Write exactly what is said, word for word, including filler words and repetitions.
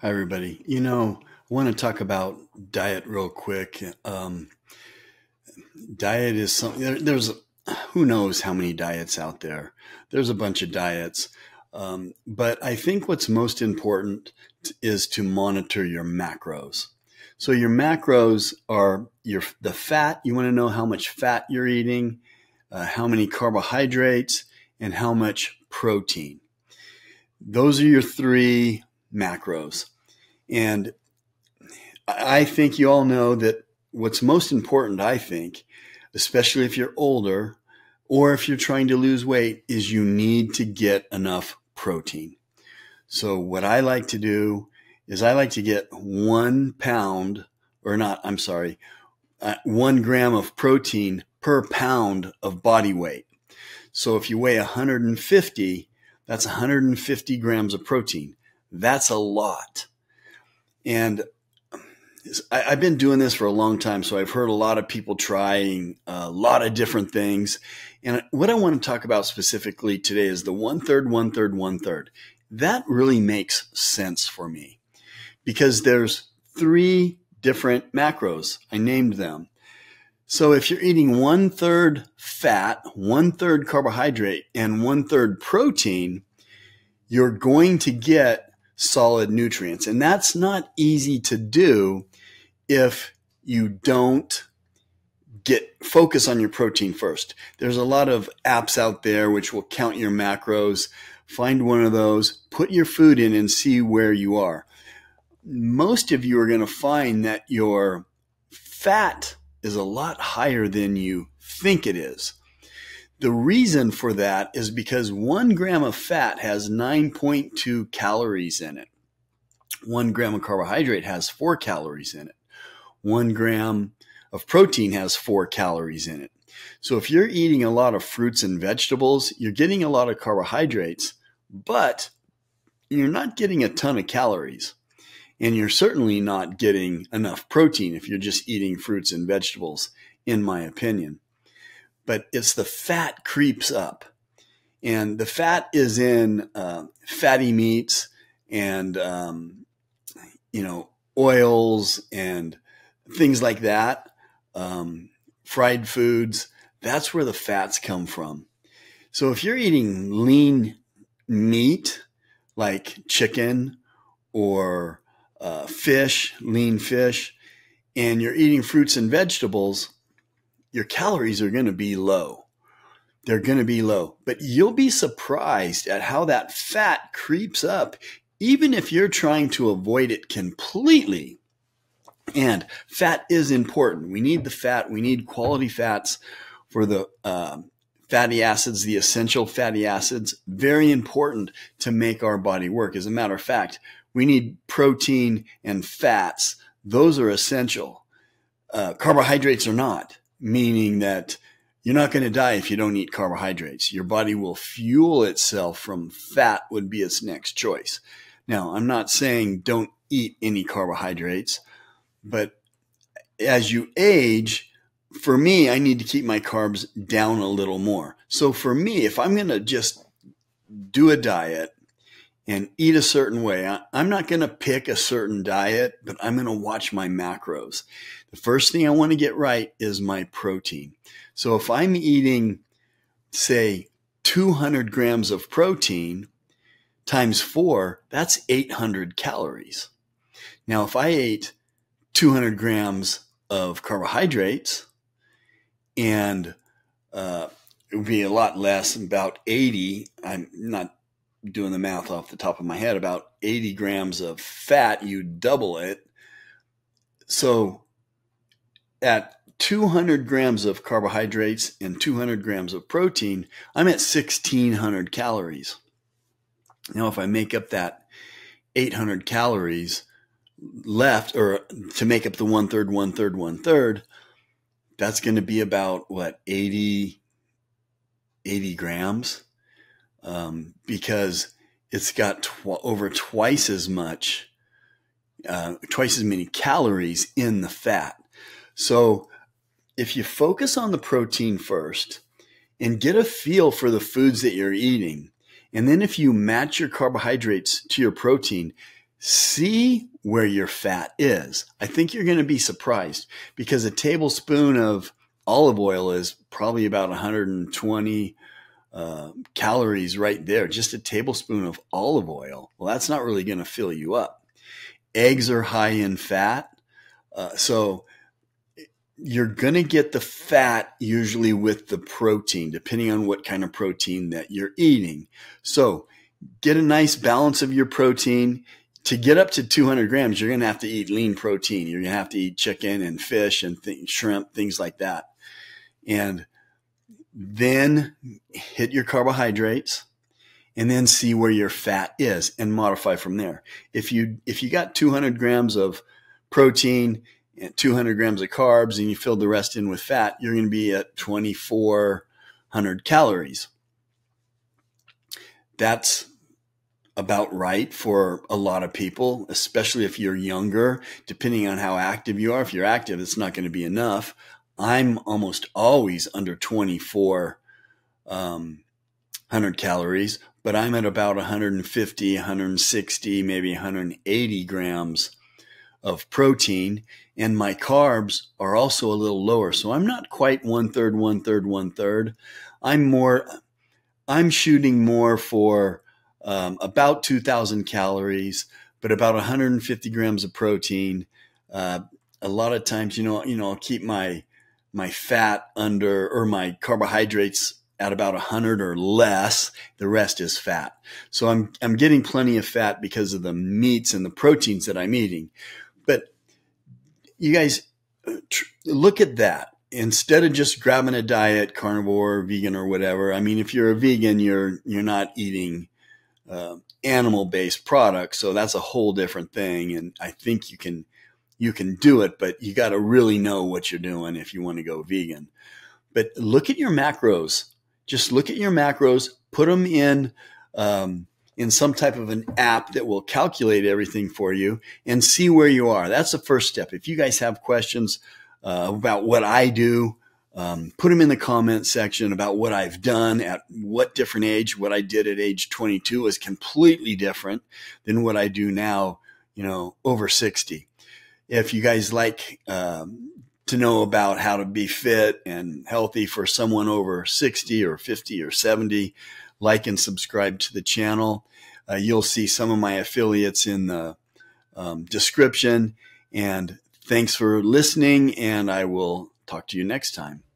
Hi, everybody. You know, I want to talk about diet real quick. Um, diet is something, there, there's, who knows how many diets out there. There's a bunch of diets. Um, but I think what's most important is to monitor your macros. So your macros are your the fat. You want to know how much fat you're eating, uh, how many carbohydrates, and how much protein. Those are your three macros. And I think you all know that what's most important, I think, especially if you're older or if you're trying to lose weight, is you need to get enough protein. So what I like to do is I like to get one pound or not, I'm sorry, uh, one gram of protein per pound of body weight. So if you weigh one hundred fifty, that's one hundred fifty grams of protein. That's a lot. And I, I've been doing this for a long time. So I've heard a lot of people trying a lot of different things. And what I want to talk about specifically today is the one third, one third, one third. That really makes sense for me because there's three different macros. I named them. So if you're eating one third fat, one third carbohydrate, and one third protein, you're going to get solid nutrients. And that's not easy to do if you don't get focus on your protein first. There's a lot of apps out there which will count your macros. Find one of those, put your food in and see where you are. Most of you are going to find that your fat is a lot higher than you think it is. The reason for that is because one gram of fat has nine point two calories in it. One gram of carbohydrate has four calories in it. One gram of protein has four calories in it. So if you're eating a lot of fruits and vegetables, you're getting a lot of carbohydrates, but you're not getting a ton of calories. And you're certainly not getting enough protein if you're just eating fruits and vegetables, in my opinion. But it's the fat creeps up, and the fat is in uh, fatty meats and, um, you know, oils and things like that, um, fried foods. That's where the fats come from. So if you're eating lean meat like chicken or uh, fish, lean fish, and you're eating fruits and vegetables, your calories are going to be low. They're going to be low, but you'll be surprised at how that fat creeps up, even if you're trying to avoid it completely. And fat is important. We need the fat. We need quality fats for the uh, fatty acids, the essential fatty acids, very important to make our body work. As a matter of fact, we need protein and fats. Those are essential. Uh, carbohydrates are not. Meaning that you're not going to die if you don't eat carbohydrates. Your body will fuel itself from fat would be its next choice. Now, I'm not saying don't eat any carbohydrates, but as you age, for me, I need to keep my carbs down a little more. So for me, if I'm going to just do a diet and eat a certain way, I, I'm not going to pick a certain diet, but I'm going to watch my macros. The first thing I want to get right is my protein. So if I'm eating, say, two hundred grams of protein times four, that's eight hundred calories. Now, if I ate two hundred grams of carbohydrates, and uh, it would be a lot less, about eighty, I'm not doing the math off the top of my head, about eighty grams of fat, you double it. So at two hundred grams of carbohydrates and two hundred grams of protein, I'm at sixteen hundred calories. Now, if I make up that eight hundred calories left, or to make up the one third, one third, one third, that's going to be about what, eighty, eighty grams. Um, because it's got tw over twice as much, uh, twice as many calories in the fat. So if you focus on the protein first and get a feel for the foods that you're eating, and then if you match your carbohydrates to your protein, see where your fat is. I think you're going to be surprised, because a tablespoon of olive oil is probably about one hundred twenty uh, calories right there. Just a tablespoon of olive oil. Well, that's not really going to fill you up. Eggs are high in fat. Uh, so you're going to get the fat usually with the protein, depending on what kind of protein that you're eating. So get a nice balance of your protein. To get up to two hundred grams, you're going to have to eat lean protein. You're going to have to eat chicken and fish and th- shrimp, things like that. And then hit your carbohydrates, and then see where your fat is and modify from there. If you, if you got two hundred grams of protein and two hundred grams of carbs and you filled the rest in with fat, you're going to be at twenty-four hundred calories. That's about right for a lot of people, especially if you're younger, depending on how active you are. If you're active, it's not going to be enough. I'm almost always under twenty-four hundred calories, but I'm at about one hundred fifty, one hundred sixty, maybe one hundred eighty grams of protein. And my carbs are also a little lower. So I'm not quite one third, one third, one third. I'm more, I'm shooting more for Um, about two thousand calories, but about one hundred fifty grams of protein. Uh, a lot of times, you know, you know, I'll keep my, my fat under, or my carbohydrates at about one hundred or less. The rest is fat. So I'm, I'm getting plenty of fat because of the meats and the proteins that I'm eating. But you guys tr- look at that. Instead of just grabbing a diet, carnivore, vegan or whatever. I mean, if you're a vegan, you're, you're not eating Uh, animal-based products. So that's a whole different thing. And I think you can, you can do it, but you got to really know what you're doing if you want to go vegan. But look at your macros. Just look at your macros, put them in, um, in some type of an app that will calculate everything for you and see where you are. That's the first step. If you guys have questions uh, about what I do, Um, put them in the comment section about what I've done at what different age. What I did at age twenty-two is completely different than what I do now, you know, over sixty. If you guys like um, to know about how to be fit and healthy for someone over sixty or fifty or seventy, like and subscribe to the channel. Uh, you'll see some of my affiliates in the um, description. And thanks for listening, and I will talk to you next time.